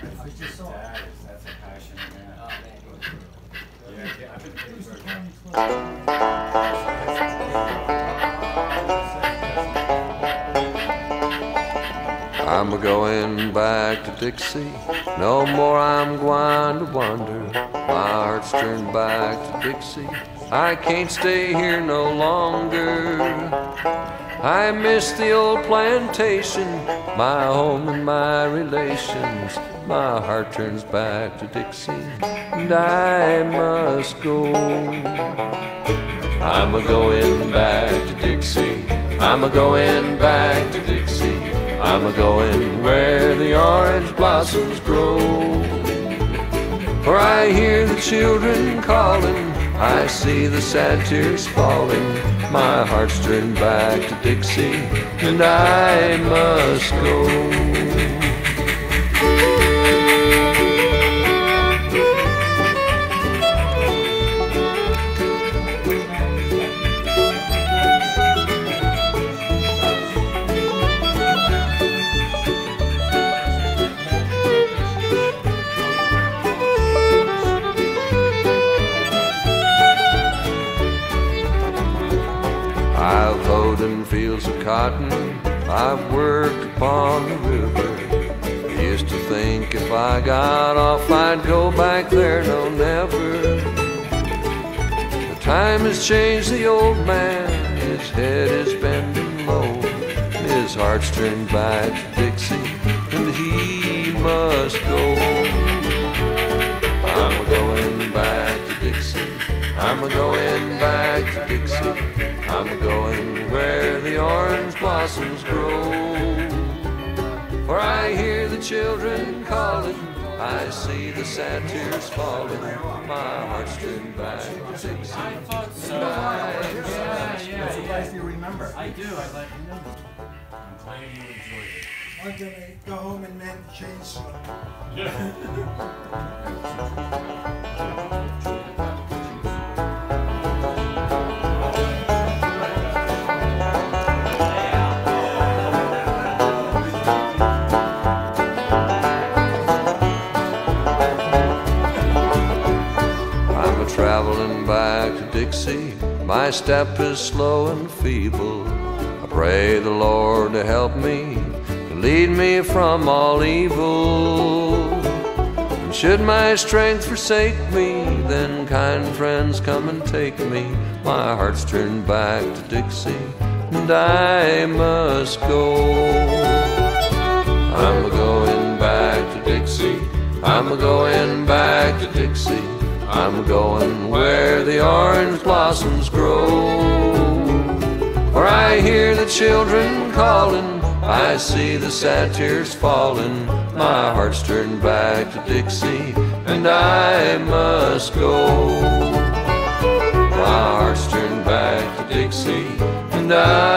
That's a passion, man. Oh, man. Yeah, I've been paying for it. I'm a-going back to Dixie. No more I'm gwine to wander. My heart's turned back to Dixie. I can't stay here no longer. I miss the old plantation, my home and my relations. My heart turns back to Dixie, and I must go. I'm a-going back to Dixie. I'm a-going back to Dixie. I'm a-going where the orange blossoms grow. For I hear the children calling, I see the sad tears falling. My heart's turned back to Dixie, and I must go. I've hoed in fields of cotton, I've worked upon the river. I used to think if I got off I'd go back there, no never. The time has changed the old man, his head is bending low. His heart's turned back to Dixie, and he must go. I'm a-going back to Dixie. I'm a-going back to Dixie. I'm a-going where the orange blossoms grow. For I hear the children calling, I see the sad tears falling. My heart's turned back to Dixie. I thought so. Yeah. If you remember. I do. I like remember. I'm glad you enjoyed it. I'm gonna go home and mend the chainsaw. Yeah. Traveling back to Dixie, my step is slow and feeble. I pray the Lord to help me, to lead me from all evil. And should my strength forsake me, then kind friends come and take me. My heart's turned back to Dixie, and I must go. I'm a-going back to Dixie. I'm a-going back to Dixie. I'm going where the orange blossoms grow. For I hear the children calling, I see the sad tears falling. My heart's turned back to Dixie, and I must go. My heart's turned back to Dixie, and I